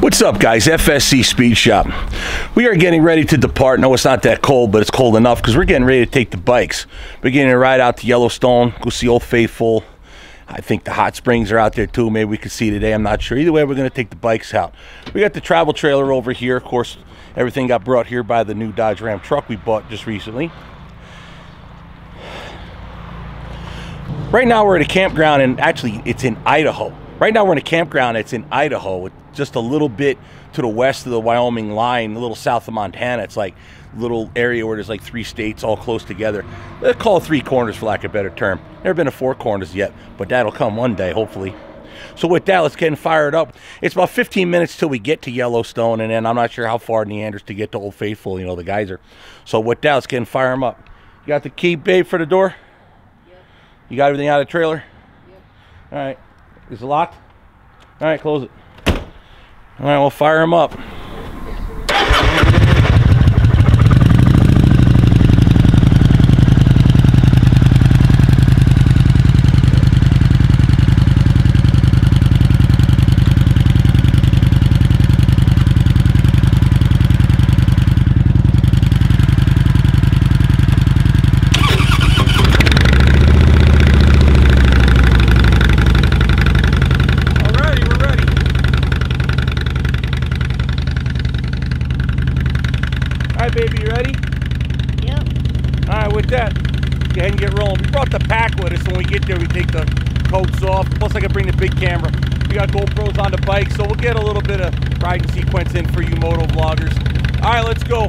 What's up, guys? FSC Speed Shop. We are getting ready to depart. No, it's not that cold, but it's cold enough because we're getting ready to take the bikes. We're getting a ride out to Yellowstone, go see Old Faithful. I think the hot springs are out there too. Maybe we could see today, I'm not sure. Either way, we're going to take the bikes out. We got the travel trailer over here. Of course, everything got brought here by the new Dodge Ram truck we bought just recently. Right now we're at a campground, and actually it's in Idaho. Right now we're in a campground that's in Idaho, just a little bit to the west of the Wyoming line, a little south of Montana. It's like a little area where there's like three states all close together. Let's call three corners, for lack of a better term. Never been to four corners yet, but that'll come one day, hopefully. So with that, let's get fired up. It's about 15 minutes till we get to Yellowstone, and then I'm not sure how far Neander's to get to Old Faithful, you know, the geyser. So with that, let's get and fire them up. You got the key, babe, for the door? Yep. You got everything out of the trailer? Yep. All right. Is it locked? All right, close it. All right, we'll fire him up. Baby, you ready? Yep. All right, with that, go ahead and get rolling. We brought the pack with us. When we get there, we take the coats off. Plus, I can bring the big camera. We got GoPros on the bike, so we'll get a little bit of riding sequence in for you moto vloggers. All right, let's go.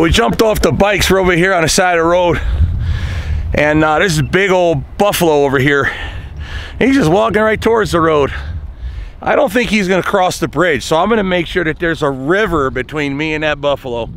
So we jumped off the bikes. We're over here on the side of the road, and this is big old buffalo over here. He's just walking right towards the road. I don't think he's gonna cross the bridge, so I'm gonna make sure that there's a river between me and that buffalo.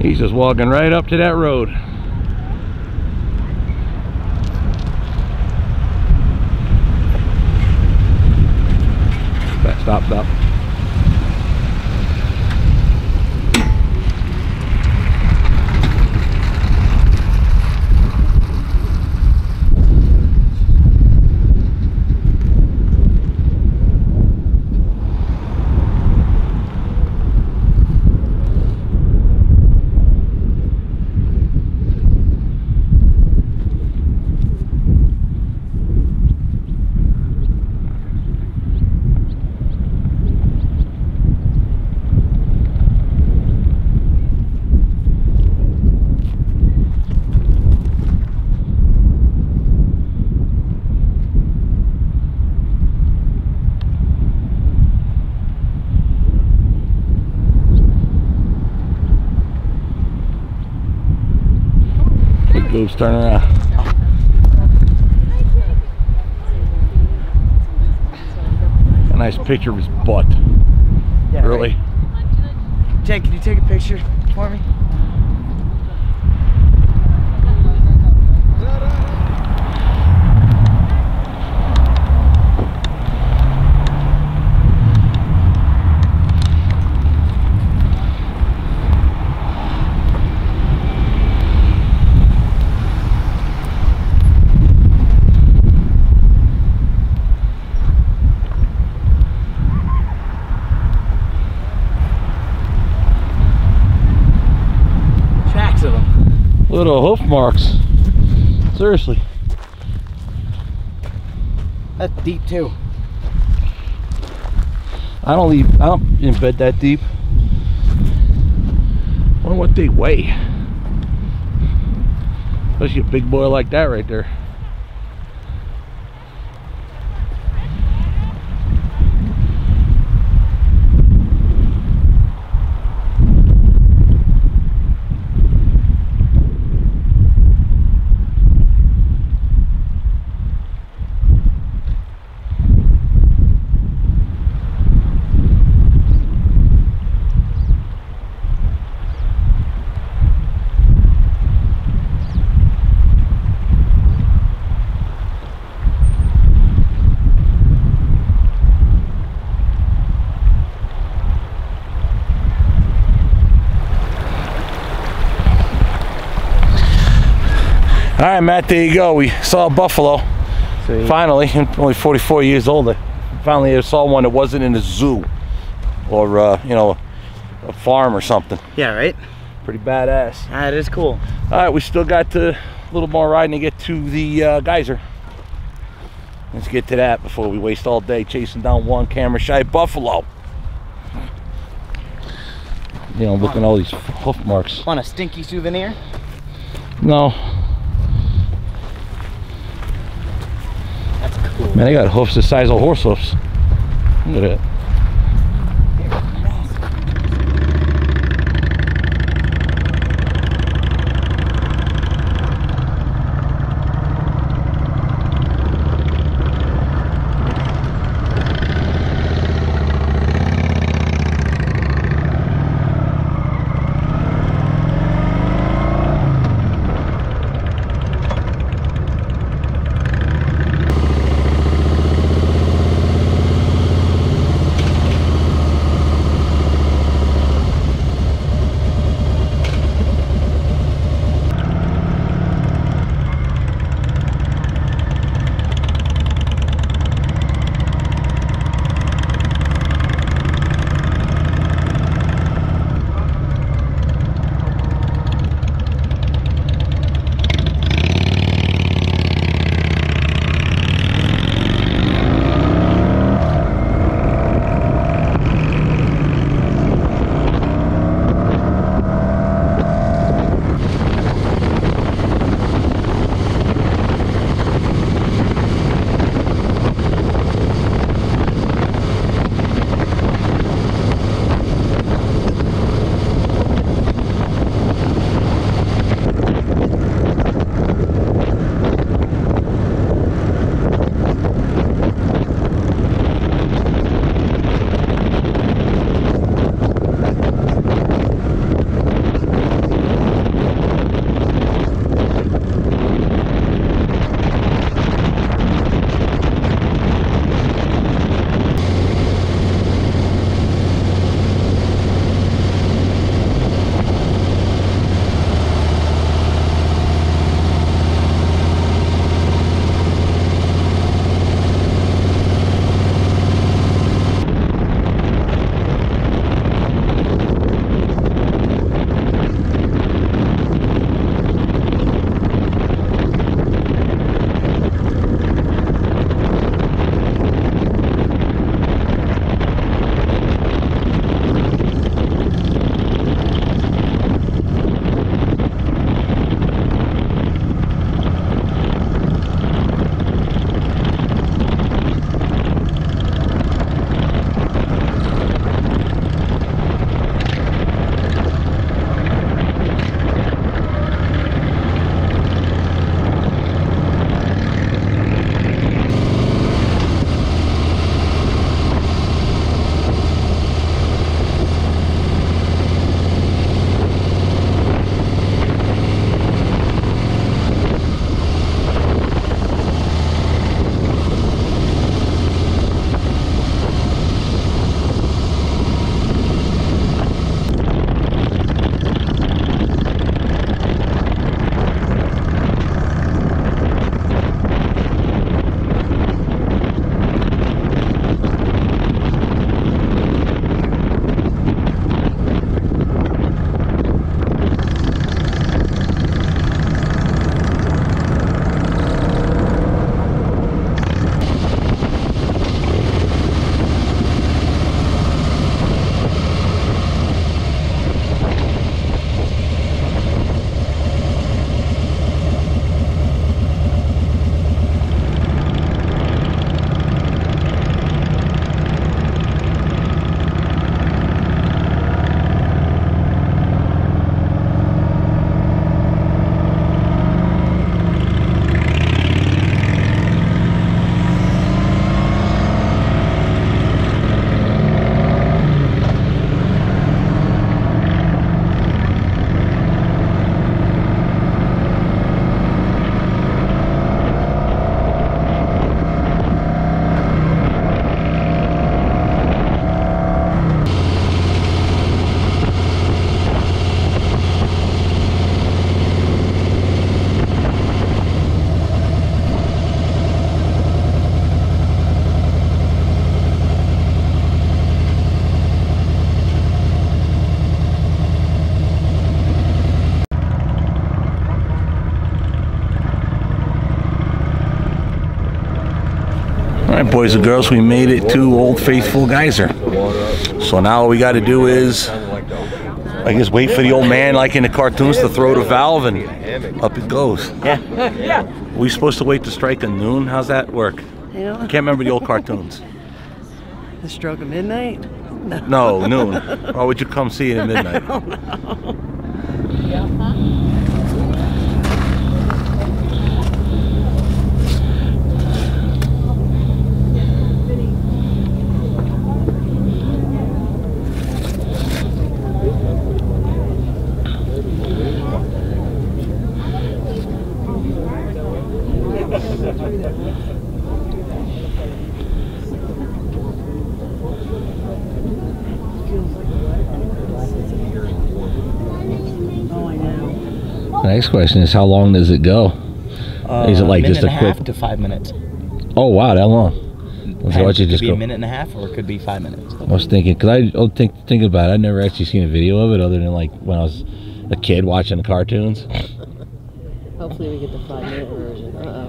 He's just walking right up to that road. Stop, stop. Oops, turn around. A nice picture of his butt. Yeah, really? Right. Jake, can you take a picture for me? Little hoof marks. Seriously. That's deep too. I don't embed that deep. I wonder what they weigh. Especially a big boy like that right there. All right, Matt, there you go. We saw a buffalo. See? Finally, I'm only 44 years old. Finally, I saw one that wasn't in a zoo or, you know, a farm or something. Yeah, right? Pretty badass. That is cool. All right, we still got a little more riding to get to the geyser. Let's get to that before we waste all day chasing down one camera-shy buffalo. You know, look at all these hoof marks. Want a stinky souvenir? No. Man, they got hoofs the size of horse hoofs. Look at that. boys and girls, we made it to Old Faithful Geyser. So now all we got to do is, I guess, wait for the old man, like in the cartoons, to throw the valve and up it goes. Yeah. We're supposed to wait to strike a noon? How's that work? Yeah. I can't remember the old cartoons. The stroke of midnight? No, noon. Or would you come see it at midnight? I don't know. Yeah, huh? The next question is, how long does it go? Is it like just a quick 5 minutes? Oh wow, that long? So it could be a minute and a half, or it could be 5 minutes. I was thinking, because I think about it, I've never actually seen a video of it other than like when I was a kid watching the cartoons. Hopefully we get the 5-minute version. Uh-oh.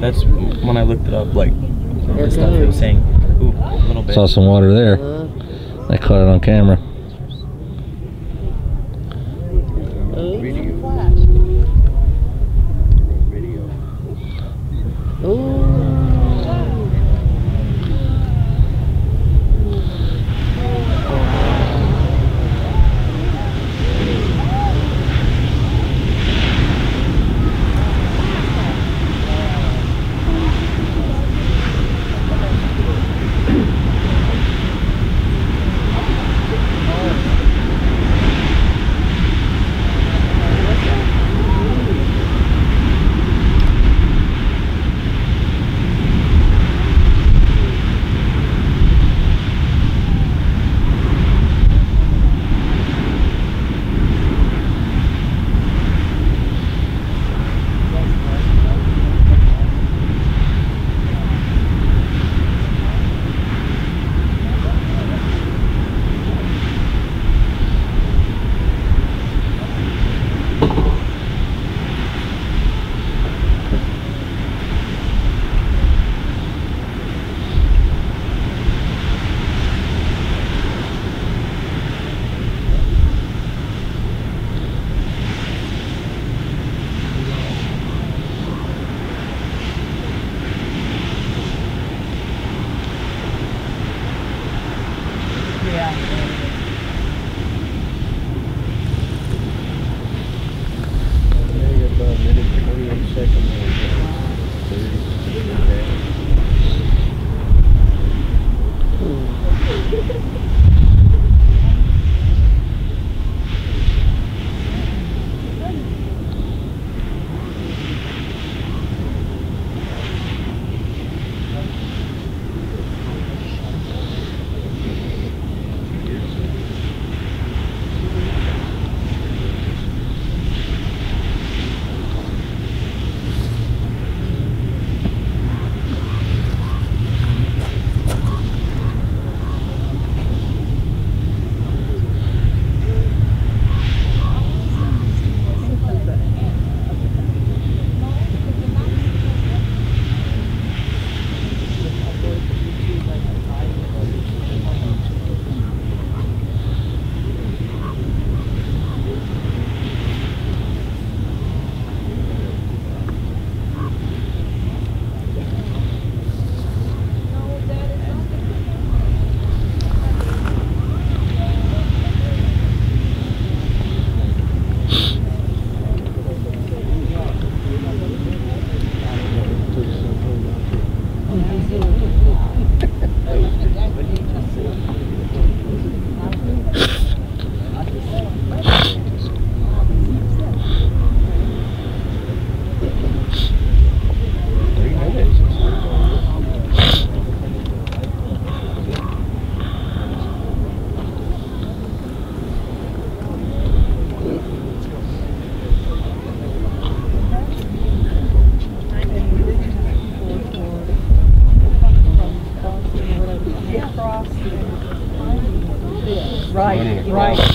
That's when I looked it up, like the stuff it was saying. Ooh, a little bit. Saw some water there. I caught it on camera.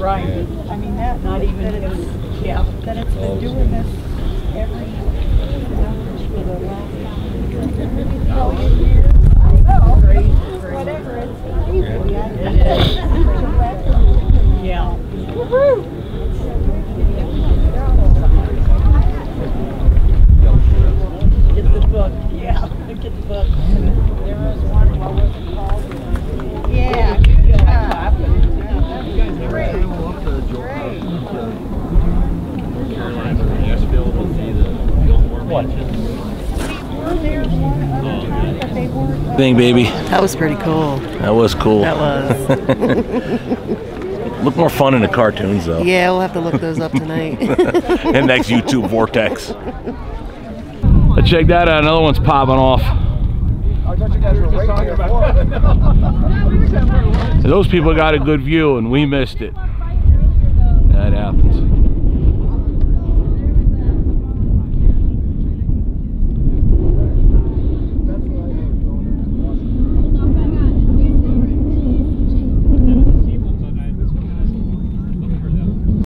Right. Yeah. I mean, that, not even, that it's, yeah, that it's been doing this every Thing, baby. That was pretty cool. That was cool. That was. Look more fun in the cartoons, though. Yeah, we'll have to look those up tonight. And next YouTube vortex. Let's check that out. Another one's popping off. I thought you guys were waiting for it. Those people got a good view, and we missed it. That happens.